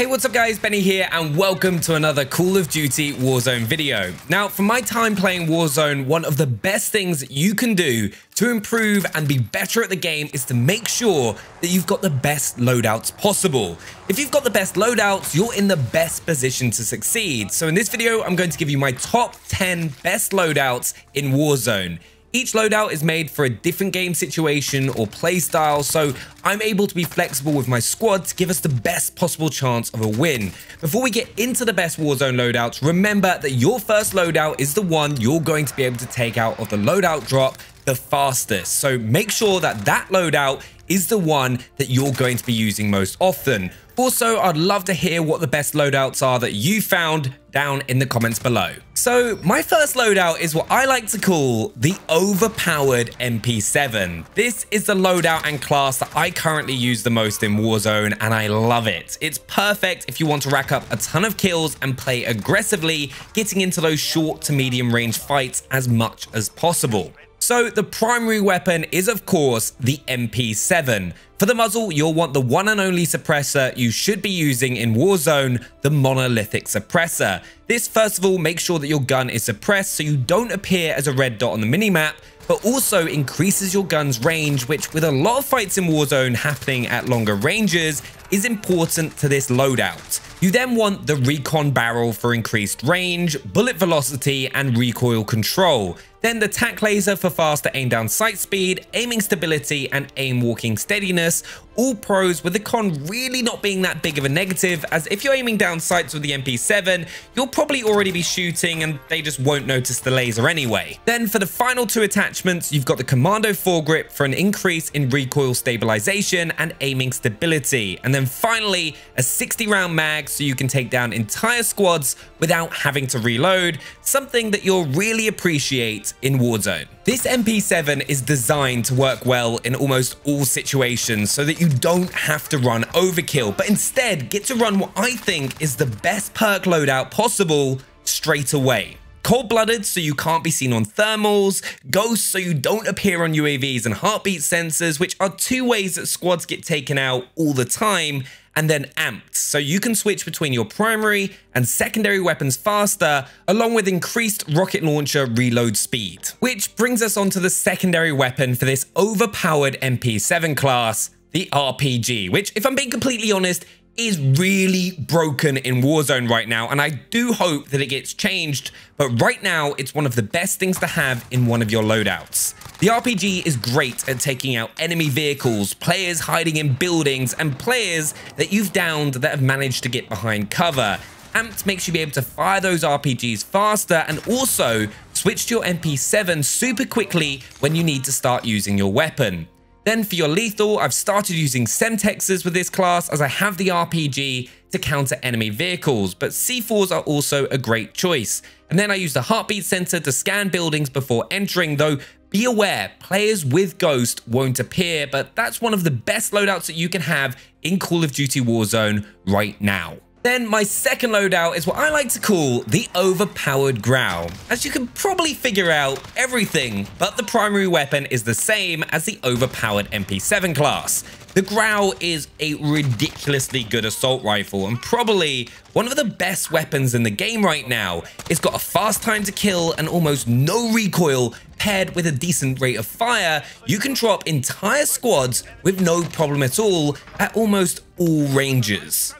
Hey, what's up guys, Benny here and welcome to another Call of Duty Warzone video. Now, from my time playing Warzone, one of the best things you can do to improve and be better at the game is to make sure that you've got the best loadouts possible. If you've got the best loadouts, you're in the best position to succeed. So in this video, I'm going to give you my top 10 best loadouts in Warzone. Each loadout is made for a different game situation or playstyle, so I'm able to be flexible with my squad to give us the best possible chance of a win. Before we get into the best Warzone loadouts, remember that your first loadout is the one you're going to be able to take out of the loadout drop the fastest. So make sure that that loadout is the one that you're going to be using most often. Also, I'd love to hear what the best loadouts are that you found down in the comments below. So my first loadout is what I like to call the overpowered MP7. This is the loadout and class that I currently use the most in Warzone, and I love it. It's perfect if you want to rack up a ton of kills and play aggressively, getting into those short to medium range fights as much as possible. So the primary weapon is, of course, the MP7. For the muzzle, you'll want the one and only suppressor you should be using in Warzone, the monolithic suppressor. This, first of all, makes sure that your gun is suppressed so you don't appear as a red dot on the minimap, but also increases your gun's range, which with a lot of fights in Warzone happening at longer ranges, is important to this loadout. You then want the recon barrel for increased range, bullet velocity, and recoil control. Then the TAC laser for faster aim down sight speed, aiming stability, and aim walking steadiness, all pros with the con really not being that big of a negative, as if you're aiming down sights with the MP7, you'll probably already be shooting and they just won't notice the laser anyway. Then for the final two attachments, you've got the commando foregrip for an increase in recoil stabilization and aiming stability. And then finally, a 60-round mag so you can take down entire squads without having to reload, something that you'll really appreciate in Warzone. This MP7 is designed to work well in almost all situations so that you don't have to run overkill, but instead get to run what I think is the best perk loadout possible straight away. Cold-blooded so you can't be seen on thermals, ghosts so you don't appear on UAVs and heartbeat sensors, which are two ways that squads get taken out all the time, and then amped, so you can switch between your primary and secondary weapons faster, along with increased rocket launcher reload speed. Which brings us onto the secondary weapon for this overpowered MP7 class, the RPG, which, if I'm being completely honest, is really broken in Warzone right now, and I do hope that it gets changed, but right now it's one of the best things to have in one of your loadouts. The RPG is great at taking out enemy vehicles, players hiding in buildings, and players that you've downed that have managed to get behind cover. Amped makes you be able to fire those RPGs faster and also switch to your MP7 super quickly when you need to start using your weapon. Then for your lethal, I've started using Semtexes with this class as I have the RPG to counter enemy vehicles, but C4s are also a great choice. And then I use the heartbeat sensor to scan buildings before entering, though be aware, players with Ghost won't appear, but that's one of the best loadouts that you can have in Call of Duty Warzone right now. Then my second loadout is what I like to call the overpowered Growl. As you can probably figure out, everything but the primary weapon is the same as the overpowered MP7 class. The Growl is a ridiculously good assault rifle and probably one of the best weapons in the game right now. It's got a fast time to kill and almost no recoil, paired with a decent rate of fire. You can drop entire squads with no problem at all at almost all ranges.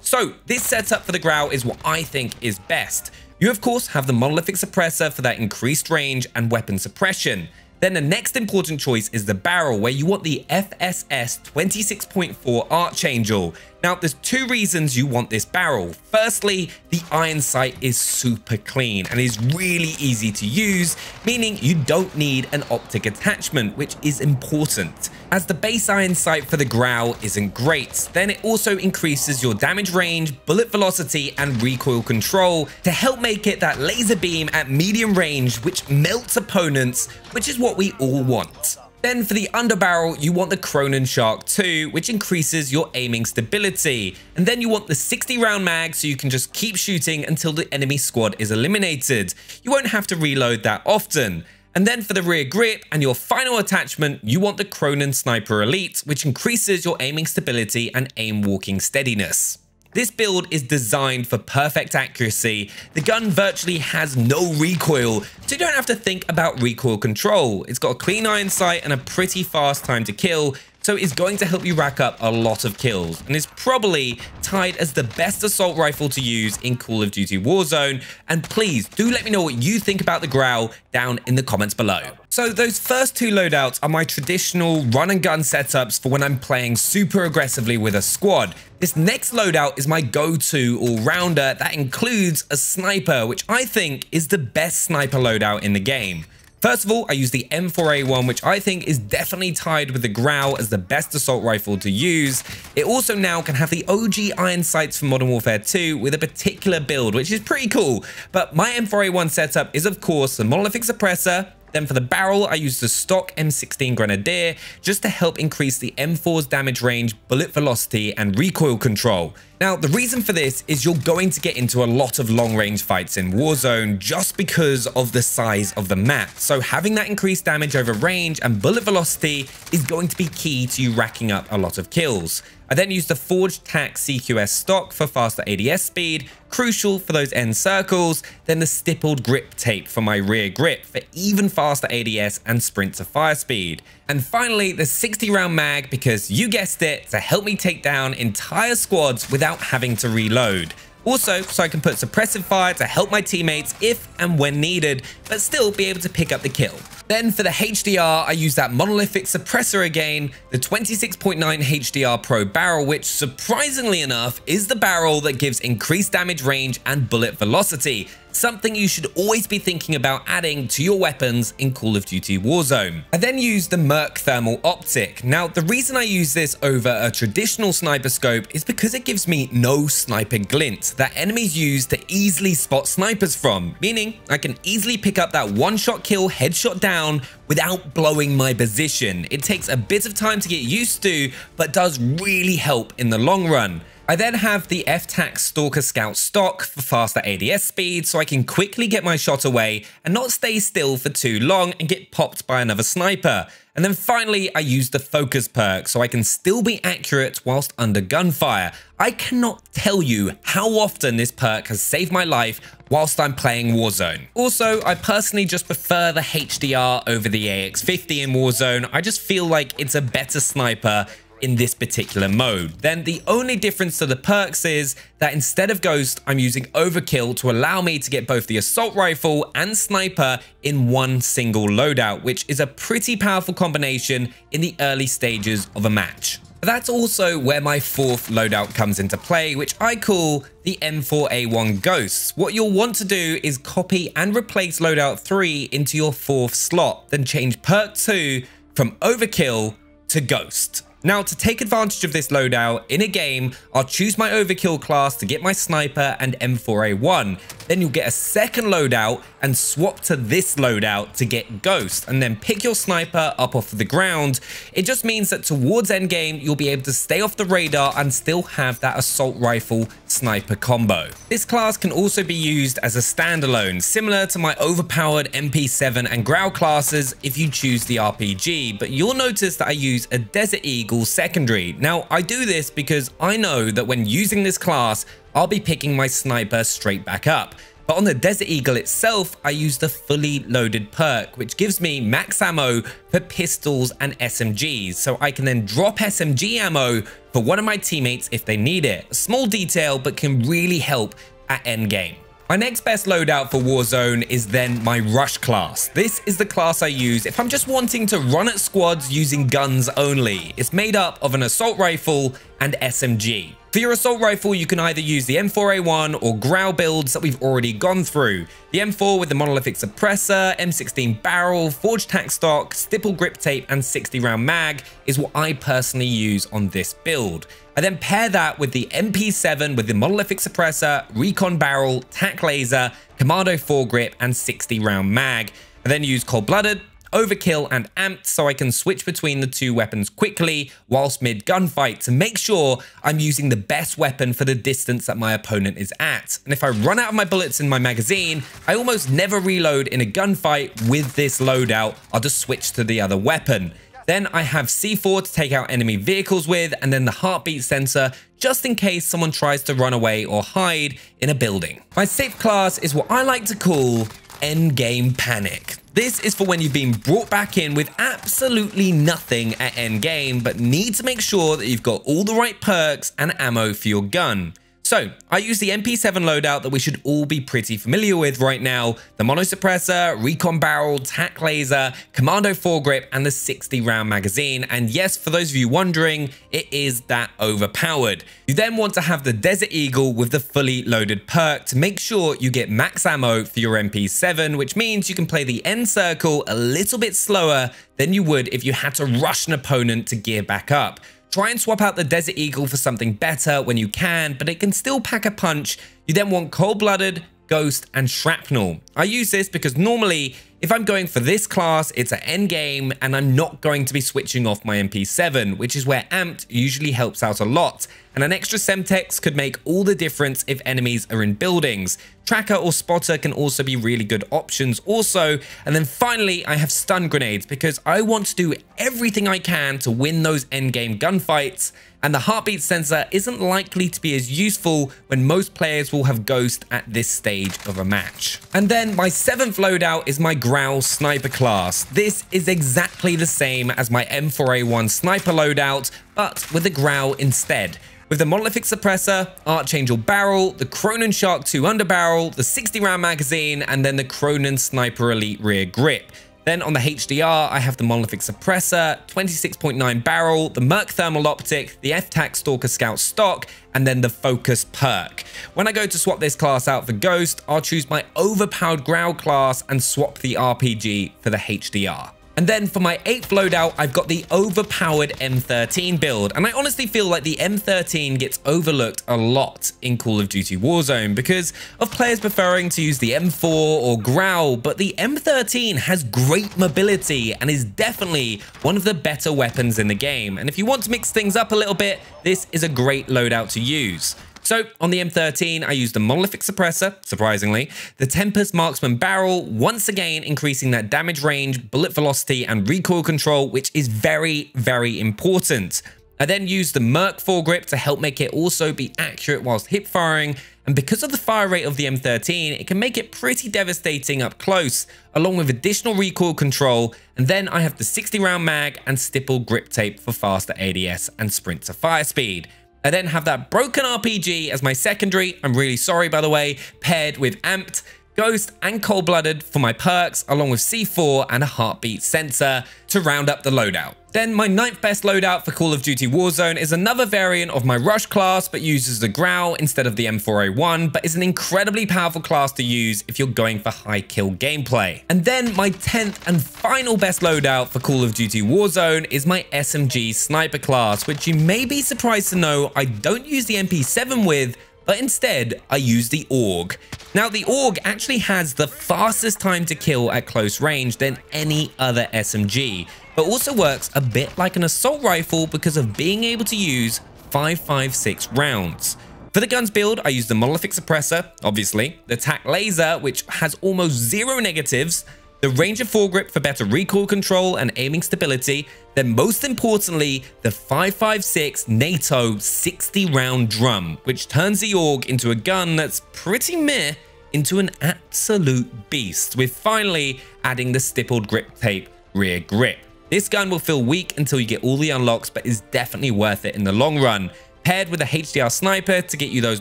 So this setup for the Growl is what I think is best. You of course have the monolithic suppressor for that increased range and weapon suppression. Then the next important choice is the barrel, where you want the FSS 26.4 Archangel. Now there's two reasons you want this barrel. Firstly, the iron sight is super clean and is really easy to use, meaning you don't need an optic attachment, which is important. As the base iron sight for the Growl isn't great, then it also increases your damage range, bullet velocity, and recoil control to help make it that laser beam at medium range which melts opponents, which is what we all want. Then for the underbarrel, you want the Cronin Shark 2, which increases your aiming stability. And then you want the 60-round mag so you can just keep shooting until the enemy squad is eliminated. You won't have to reload that often. And then for the rear grip and your final attachment, you want the Cronin Sniper Elite, which increases your aiming stability and aim walking steadiness. This build is designed for perfect accuracy. The gun virtually has no recoil, so you don't have to think about recoil control. It's got a clean iron sight and a pretty fast time to kill, so it's going to help you rack up a lot of kills, and is probably tied as the best assault rifle to use in Call of Duty Warzone. And please do let me know what you think about the Growl down in the comments below. So those first two loadouts are my traditional run and gun setups for when I'm playing super aggressively with a squad. This next loadout is my go-to all-rounder that includes a sniper, which I think is the best sniper loadout in the game. First of all, I use the M4A1, which I think is definitely tied with the Growl as the best assault rifle to use. It also now can have the OG iron sights from Modern Warfare 2 with a particular build, which is pretty cool. But my M4A1 setup is, of course, the monolithic suppressor. Then for the barrel, I use the stock M16 Grenadier just to help increase the M4's damage range, bullet velocity, and recoil control. Now, the reason for this is you're going to get into a lot of long-range fights in Warzone just because of the size of the map. So having that increased damage over range and bullet velocity is going to be key to you racking up a lot of kills. I then used the Forged Tac CQS stock for faster ADS speed, crucial for those end circles, then the stippled grip tape for my rear grip for even faster ADS and sprint to fire speed. And finally, the 60-round mag, because you guessed it, to help me take down entire squads without having to reload. Also, so I can put suppressive fire to help my teammates if and when needed, but still be able to pick up the kill. Then for the HDR, I use that monolithic suppressor again, the 26.9 HDR Pro barrel, which surprisingly enough is the barrel that gives increased damage range and bullet velocity, something you should always be thinking about adding to your weapons in Call of Duty Warzone. I then use the Merc thermal optic. Now, the reason I use this over a traditional sniper scope is because it gives me no sniper glint that enemies use to easily spot snipers from, meaning I can easily pick up that one-shot kill headshot down without blowing my position. It takes a bit of time to get used to, but does really help in the long run. I then have the F-Tac Stalker Scout stock for faster ADS speed so I can quickly get my shot away and not stay still for too long and get popped by another sniper. And then finally, I use the Focus perk so I can still be accurate whilst under gunfire. I cannot tell you how often this perk has saved my life whilst I'm playing Warzone. Also, I personally just prefer the HDR over the AX50 in Warzone. I just feel like it's a better sniper in this particular mode. Then the only difference to the perks is that instead of Ghost, I'm using Overkill to allow me to get both the assault rifle and sniper in one single loadout, which is a pretty powerful combination in the early stages of a match. But that's also where my fourth loadout comes into play, which I call the M4A1 Ghosts. What you'll want to do is copy and replace loadout 3 into your fourth slot, then change perk 2 from Overkill to Ghost. Now, to take advantage of this loadout in a game, I'll choose my Overkill class to get my sniper and M4A1. Then you'll get a second loadout and swap to this loadout to get Ghost, and then pick your sniper up off the ground. It just means that towards end game, you'll be able to stay off the radar and still have that assault rifle sniper combo. This class can also be used as a standalone, similar to my overpowered MP7 and Growl classes if you choose the RPG, but you'll notice that I use a Desert Eagle secondary. Now, I do this because I know that when using this class, I'll be picking my sniper straight back up. But on the Desert Eagle itself, I use the fully loaded perk, which gives me max ammo for pistols and SMGs, so I can then drop SMG ammo for one of my teammates if they need it. A small detail, but can really help at endgame. My next best loadout for Warzone is then my Rush class. This is the class I use if I'm just wanting to run at squads using guns only. It's made up of an assault rifle and SMG. For your assault rifle, you can either use the M4A1 or Growl builds that we've already gone through. The M4 with the monolithic suppressor, M16 barrel, Forged Tac stock, stippled grip tape, and 60-round mag is what I personally use on this build. I then pair that with the MP7 with the monolithic suppressor, recon barrel, TAC laser, commando foregrip, and 60-round mag. I then use Cold-Blooded, Overkill, and Amped so I can switch between the two weapons quickly whilst mid-gunfight to make sure I'm using the best weapon for the distance that my opponent is at. And if I run out of my bullets in my magazine, I almost never reload in a gunfight with this loadout. I'll just switch to the other weapon. Then I have C4 to take out enemy vehicles with, and then the heartbeat sensor just in case someone tries to run away or hide in a building. My sixth class is what I like to call endgame panic. This is for when you've been brought back in with absolutely nothing at endgame, but need to make sure that you've got all the right perks and ammo for your gun. So I use the MP7 loadout that we should all be pretty familiar with right now: the monosuppressor, recon barrel, TAC laser, commando foregrip, and the 60-round magazine. And yes, for those of you wondering, it is that overpowered. You then want to have the Desert Eagle with the fully loaded perk to make sure you get max ammo for your MP7, which means you can play the end circle a little bit slower than you would if you had to rush an opponent to gear back up. Try and swap out the Desert Eagle for something better when you can, but it can still pack a punch. You then want cold-blooded, ghost, and shrapnel. I use this because normally, if I'm going for this class, it's an endgame, and I'm not going to be switching off my MP7, which is where amped usually helps out a lot. And an extra Semtex could make all the difference if enemies are in buildings. Tracker or spotter can also be really good options also. And then finally, I have stun grenades because I want to do everything I can to win those endgame gunfights. And the heartbeat sensor isn't likely to be as useful when most players will have ghost at this stage of a match. And then my seventh loadout is my Growl sniper class. This is exactly the same as my M4A1 sniper loadout, but with a Growl instead. With the monolithic suppressor, Archangel barrel, the Cronin Shark 2 underbarrel, the 60-round magazine, and then the Cronin Sniper Elite rear grip. Then on the HDR, I have the monolithic suppressor, 26.9 barrel, the Merc thermal optic, the F-Tac Stalker Scout stock, and then the Focus perk. When I go to swap this class out for ghost, I'll choose my overpowered Growl class and swap the RPG for the HDR. And then for my eighth loadout, I've got the overpowered M13 build. And I honestly feel like the M13 gets overlooked a lot in Call of Duty Warzone because of players preferring to use the M4 or Growl, but the M13 has great mobility and is definitely one of the better weapons in the game. And if you want to mix things up a little bit, this is a great loadout to use. So on the M13, I used the monolithic suppressor, surprisingly, the Tempest Marksman barrel, once again increasing that damage range, bullet velocity, and recoil control, which is very, very important. I then used the Merc foregrip to help make it also be accurate whilst hip firing, and because of the fire rate of the M13, it can make it pretty devastating up close, along with additional recoil control. And then I have the 60-round mag and stippled grip tape for faster ADS and sprint to fire speed. I then have that broken RPG as my secondary, I'm really sorry by the way, paired with amped, ghost, and cold-blooded for my perks, along with C4 and a heartbeat sensor to round up the loadout. Then my ninth best loadout for Call of Duty Warzone is another variant of my Rush class, but uses the Growl instead of the M4A1, but is an incredibly powerful class to use if you're going for high kill gameplay. And then my 10th and final best loadout for Call of Duty Warzone is my SMG sniper class, which you may be surprised to know I don't use the MP7 with, but instead I use the AUG. Now the AUG actually has the fastest time to kill at close range than any other SMG, but also works a bit like an assault rifle because of being able to use 5.56 rounds. For the gun's build, I use the monolithic suppressor, obviously, the TAC laser, which has almost zero negatives, the Ranger foregrip for better recoil control and aiming stability, then most importantly, the 5.56 NATO 60-round drum, which turns the AUG into a gun that's pretty meh into an absolute beast, with finally adding the stippled grip tape rear grip. This gun will feel weak until you get all the unlocks, but is definitely worth it in the long run. Paired with a HDR sniper to get you those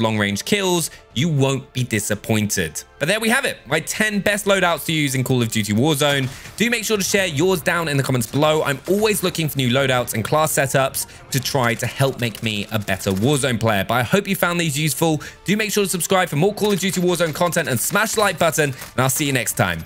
long-range kills, you won't be disappointed. But there we have it, my 10 best loadouts to use in Call of Duty Warzone. Do make sure to share yours down in the comments below. I'm always looking for new loadouts and class setups to try to help make me a better Warzone player. But I hope you found these useful. Do make sure to subscribe for more Call of Duty Warzone content and smash the like button, and I'll see you next time.